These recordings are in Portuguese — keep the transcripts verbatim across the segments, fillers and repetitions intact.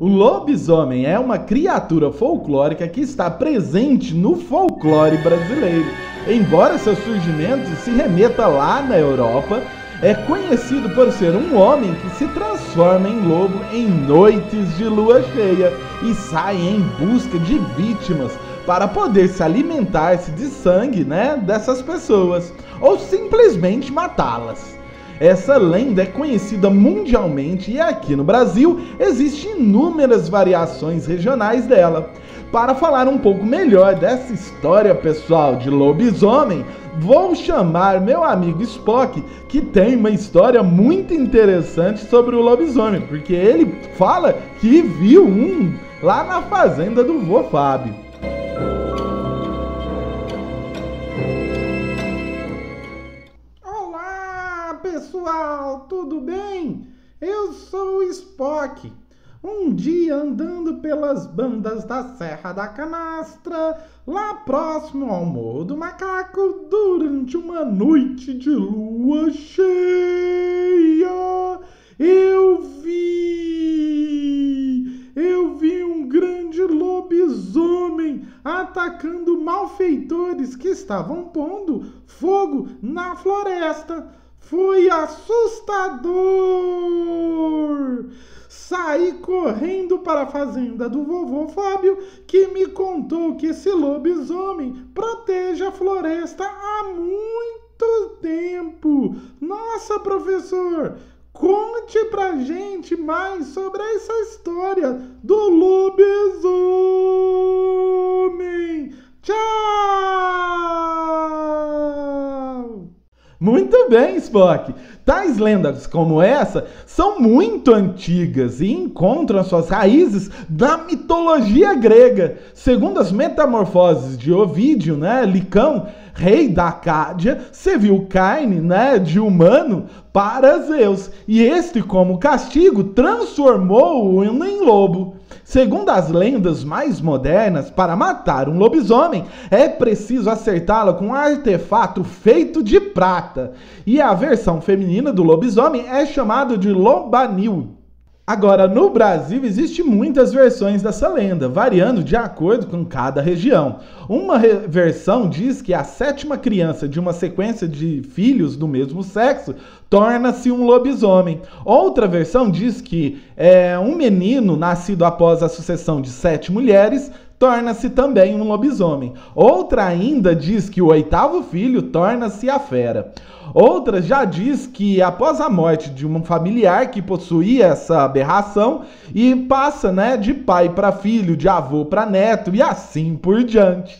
O lobisomem é uma criatura folclórica que está presente no folclore brasileiro. Embora seu surgimento se remeta lá na Europa, é conhecido por ser um homem que se transforma em lobo em noites de lua cheia e sai em busca de vítimas para poder se alimentar-se de sangue, né, dessas pessoas, ou simplesmente matá-las. Essa lenda é conhecida mundialmente e aqui no Brasil existem inúmeras variações regionais dela. Para falar um pouco melhor dessa história pessoal de lobisomem, vou chamar meu amigo Spock, que tem uma história muito interessante sobre o lobisomem, porque ele fala que viu um lá na fazenda do vô Fábio. Olá, pessoal, tudo bem? Eu sou o Spock. Um dia, andando pelas bandas da Serra da Canastra, lá próximo ao Morro do Macaco, durante uma noite de lua cheia, eu vi, eu vi um grande lobisomem atacando malfeitores que estavam pondo fogo na floresta. Foi assustador! Saí correndo para a fazenda do vovô Fábio, que me contou que esse lobisomem protege a floresta há muito tempo. Nossa, professor, conte pra gente mais sobre essa história do lobisomem. Tchau! Muito bem, Spock! Tais lendas como essa são muito antigas e encontram suas raízes na mitologia grega. Segundo as metamorfoses de Ovídio, né, Licão, rei da Cádia, serviu carne, né, de humano para Zeus, e este, como castigo, transformou-o em lobo. Segundo as lendas mais modernas, para matar um lobisomem, é preciso acertá-lo com um artefato feito de prata. E a versão feminina do lobisomem é chamada de lobanil. Agora, no Brasil, existem muitas versões dessa lenda, variando de acordo com cada região. Uma re versão diz que a sétima criança de uma sequência de filhos do mesmo sexo torna-se um lobisomem. Outra versão diz que é, um menino nascido após a sucessão de sete mulheres torna-se também um lobisomem. Outra ainda diz que o oitavo filho torna-se a fera. Outra já diz que após a morte de um familiar que possuía essa aberração e passa, né, de pai para filho, de avô para neto e assim por diante.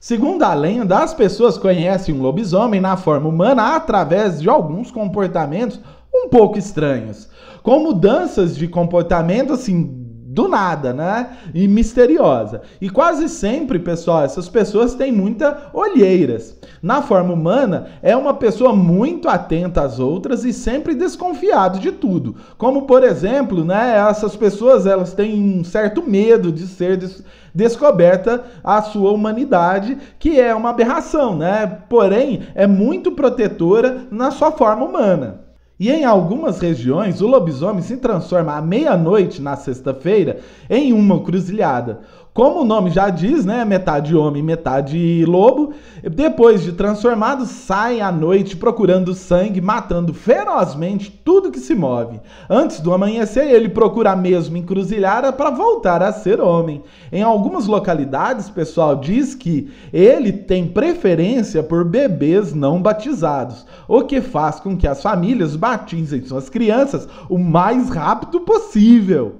Segundo a lenda, as pessoas conhecem um lobisomem na forma humana através de alguns comportamentos um pouco estranhos, com mudanças de comportamento assim do nada, né? E misteriosa. E quase sempre, pessoal, essas pessoas têm muita olheiras. Na forma humana, é uma pessoa muito atenta às outras e sempre desconfiada de tudo. Como, por exemplo, né? Essas pessoas, elas têm um certo medo de ser des descoberta a sua humanidade, que é uma aberração, né? Porém, é muito protetora na sua forma humana. E em algumas regiões, o lobisomem se transforma à meia-noite, na sexta-feira, em uma encruzilhada. Como o nome já diz, né? Metade homem, metade lobo. Depois de transformado, sai à noite procurando sangue, matando ferozmente tudo que se move. Antes do amanhecer, ele procura a mesma encruzilhada para voltar a ser homem. Em algumas localidades, pessoal, diz que ele tem preferência por bebês não batizados, o que faz com que as famílias batizem suas crianças o mais rápido possível.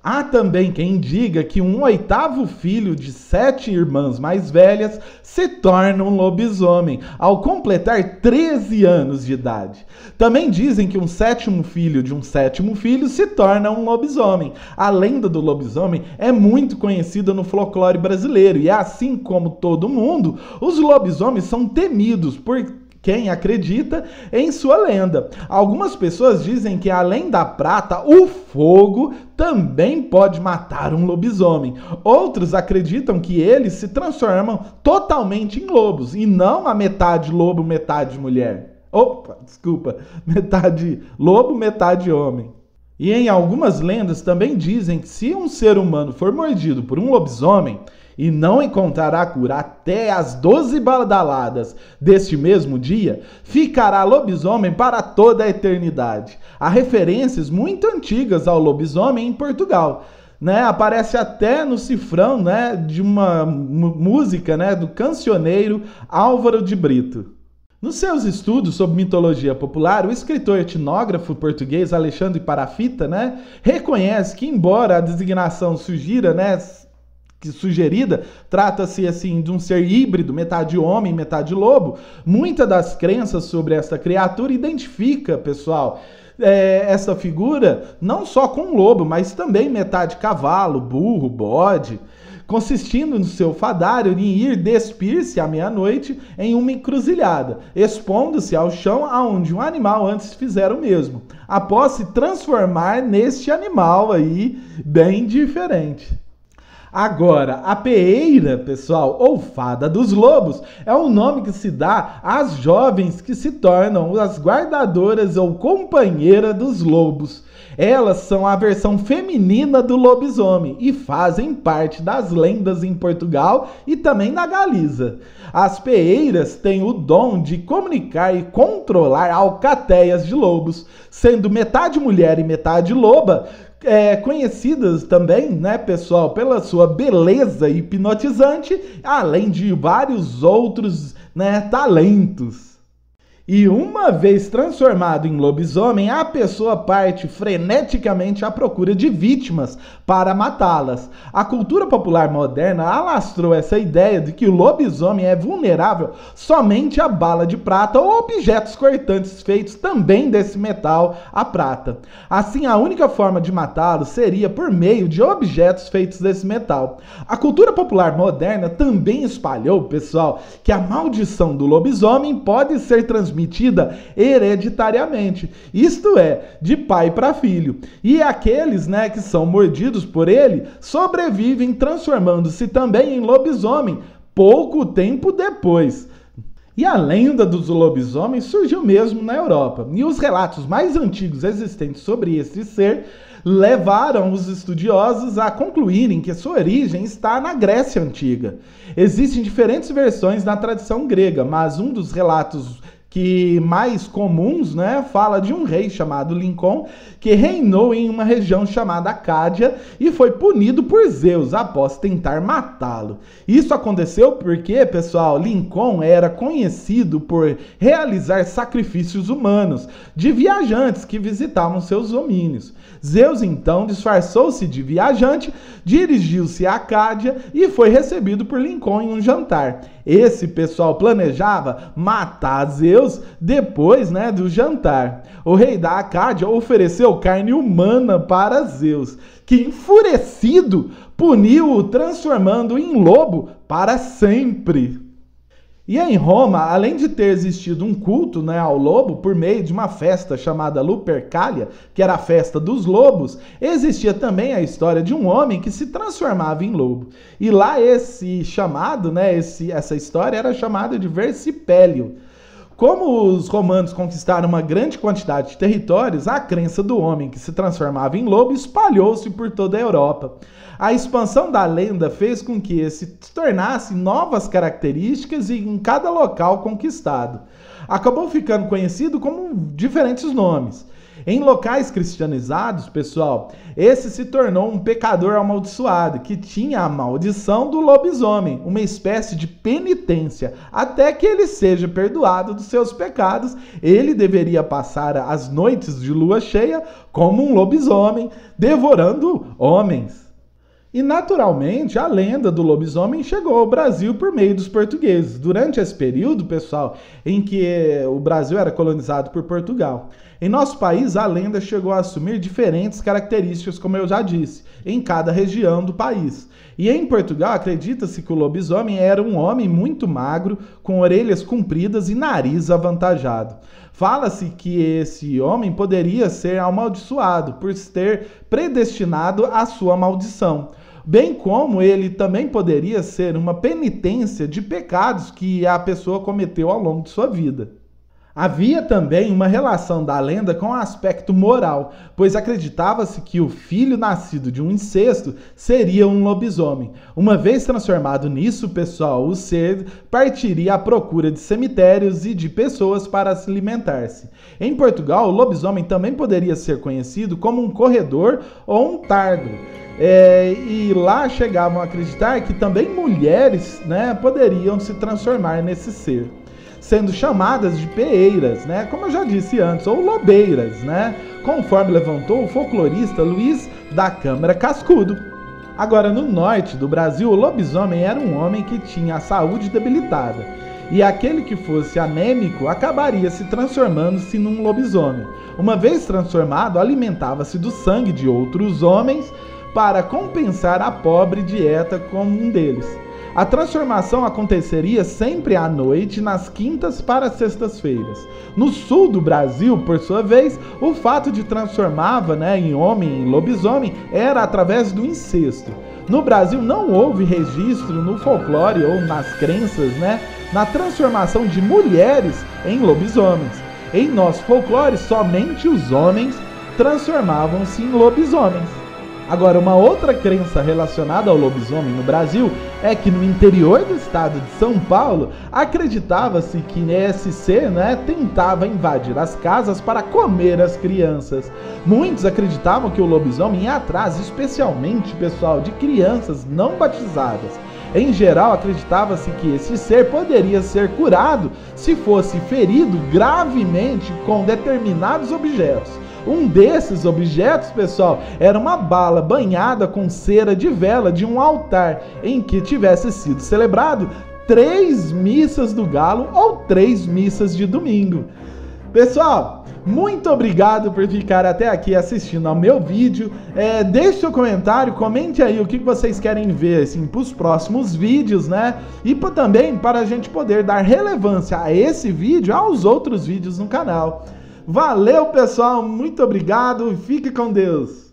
Há também quem diga que um oitavo filho de sete irmãs mais velhas se torna um lobisomem ao completar treze anos de idade. Também dizem que um sétimo filho de um sétimo filho se torna um lobisomem. A lenda do lobisomem é muito conhecida no folclore brasileiro e, assim como todo mundo, os lobisomens são temidos por quem acredita em sua lenda. Algumas pessoas dizem que, além da prata, o fogo também pode matar um lobisomem. Outros acreditam que eles se transformam totalmente em lobos e não a metade lobo, metade mulher. Opa, desculpa, metade lobo, metade homem. E em algumas lendas também dizem que se um ser humano for mordido por um lobisomem e não encontrará cura até as doze badaladas deste mesmo dia, ficará lobisomem para toda a eternidade. Há referências muito antigas ao lobisomem em Portugal, né? Aparece até no cifrão, né, de uma música, né, do cancioneiro Álvaro de Brito. Nos seus estudos sobre mitologia popular, o escritor etnógrafo português Alexandre Parafita, né, reconhece que, embora a designação sugira, né, que sugerida, trata-se assim de um ser híbrido, metade homem, metade lobo, muitas das crenças sobre esta criatura identifica, pessoal, é, essa figura não só com lobo, mas também metade cavalo, burro, bode, consistindo no seu fadário em ir despir-se à meia-noite em uma encruzilhada, expondo-se ao chão aonde um animal antes fizera o mesmo, após se transformar neste animal aí bem diferente. Agora, a peeira, pessoal, ou fada dos lobos, é um nome que se dá às jovens que se tornam as guardadoras ou companheira dos lobos. Elas são a versão feminina do lobisomem e fazem parte das lendas em Portugal e também na Galiza. As peeiras têm o dom de comunicar e controlar alcateias de lobos, sendo metade mulher e metade loba, É, conhecidas também, né, pessoal, pela sua beleza hipnotizante, além de vários outros, né, talentos. E uma vez transformado em lobisomem, a pessoa parte freneticamente à procura de vítimas para matá-las. A cultura popular moderna alastrou essa ideia de que o lobisomem é vulnerável somente à bala de prata ou objetos cortantes feitos também desse metal, a prata. Assim, a única forma de matá-lo seria por meio de objetos feitos desse metal. A cultura popular moderna também espalhou, pessoal, que a maldição do lobisomem pode ser transmitida transmitida hereditariamente, isto é, de pai para filho. E aqueles, né, que são mordidos por ele sobrevivem transformando-se também em lobisomem pouco tempo depois. E a lenda dos lobisomens surgiu mesmo na Europa, e os relatos mais antigos existentes sobre esse ser levaram os estudiosos a concluírem que sua origem está na Grécia Antiga. Existem diferentes versões na tradição grega, mas um dos relatos que mais comuns, né, fala de um rei chamado Lincoln, que reinou em uma região chamada Cádia e foi punido por Zeus após tentar matá-lo. Isso aconteceu porque, pessoal, Lincoln era conhecido por realizar sacrifícios humanos de viajantes que visitavam seus domínios. Zeus, então, disfarçou-se de viajante, dirigiu-se à Cádia e foi recebido por Lincoln em um jantar. Esse, pessoal, planejava matar Zeus depois, né, do jantar. O rei da Arcádia ofereceu carne humana para Zeus, que, enfurecido, puniu-o, transformando-o em lobo para sempre. E em Roma, além de ter existido um culto, né, ao lobo por meio de uma festa chamada Lupercália, que era a festa dos lobos, existia também a história de um homem que se transformava em lobo. E lá esse chamado, né, esse, essa história era chamada de Versipélio. Como os romanos conquistaram uma grande quantidade de territórios, a crença do homem que se transformava em lobo espalhou-se por toda a Europa. A expansão da lenda fez com que esse tornasse novas características em cada local conquistado. Acabou ficando conhecido como diferentes nomes. Em locais cristianizados, pessoal, esse se tornou um pecador amaldiçoado, que tinha a maldição do lobisomem, uma espécie de penitência. Até que ele seja perdoado dos seus pecados, ele deveria passar as noites de lua cheia como um lobisomem, devorando homens. E, naturalmente, a lenda do lobisomem chegou ao Brasil por meio dos portugueses, durante esse período, pessoal, em que o Brasil era colonizado por Portugal. Em nosso país, a lenda chegou a assumir diferentes características, como eu já disse, em cada região do país. E em Portugal, acredita-se que o lobisomem era um homem muito magro, com orelhas compridas e nariz avantajado. Fala-se que esse homem poderia ser amaldiçoado por ser predestinado à sua maldição, bem como ele também poderia ser uma penitência de pecados que a pessoa cometeu ao longo de sua vida. Havia também uma relação da lenda com o aspecto moral, pois acreditava-se que o filho nascido de um incesto seria um lobisomem. Uma vez transformado nisso, pessoal, o ser partiria à procura de cemitérios e de pessoas para se alimentar-se. Em Portugal, o lobisomem também poderia ser conhecido como um corredor ou um tardo. É, e lá chegavam a acreditar que também mulheres, né, poderiam se transformar nesse ser, sendo chamadas de peeiras, né, como eu já disse antes, ou lobeiras, né, conforme levantou o folclorista Luiz da Câmara Cascudo. Agora, no norte do Brasil, o lobisomem era um homem que tinha a saúde debilitada, e aquele que fosse anêmico acabaria se transformando-se num lobisomem. Uma vez transformado, alimentava-se do sangue de outros homens para compensar a pobre dieta comum deles. A transformação aconteceria sempre à noite, nas quintas para sextas-feiras. No sul do Brasil, por sua vez, o fato de transformava, né, em homem, em lobisomem, era através do incesto. No Brasil não houve registro no folclore ou nas crenças, né, na transformação de mulheres em lobisomens. Em nosso folclore, somente os homens transformavam-se em lobisomens. Agora, uma outra crença relacionada ao lobisomem no Brasil é que no interior do estado de São Paulo, acreditava-se que esse ser, né, tentava invadir as casas para comer as crianças. Muitos acreditavam que o lobisomem ia atrás, especialmente, pessoal, de crianças não batizadas. Em geral, acreditava-se que esse ser poderia ser curado se fosse ferido gravemente com determinados objetos. Um desses objetos, pessoal, era uma bala banhada com cera de vela de um altar em que tivesse sido celebrado três missas do galo ou três missas de domingo. Pessoal, muito obrigado por ficar até aqui assistindo ao meu vídeo. É, deixe seu comentário, comente aí o que vocês querem ver, assim, para os próximos vídeos, né? E também para a gente poder dar relevância a esse vídeo, aos outros vídeos no canal. Valeu, pessoal, muito obrigado e fique com Deus!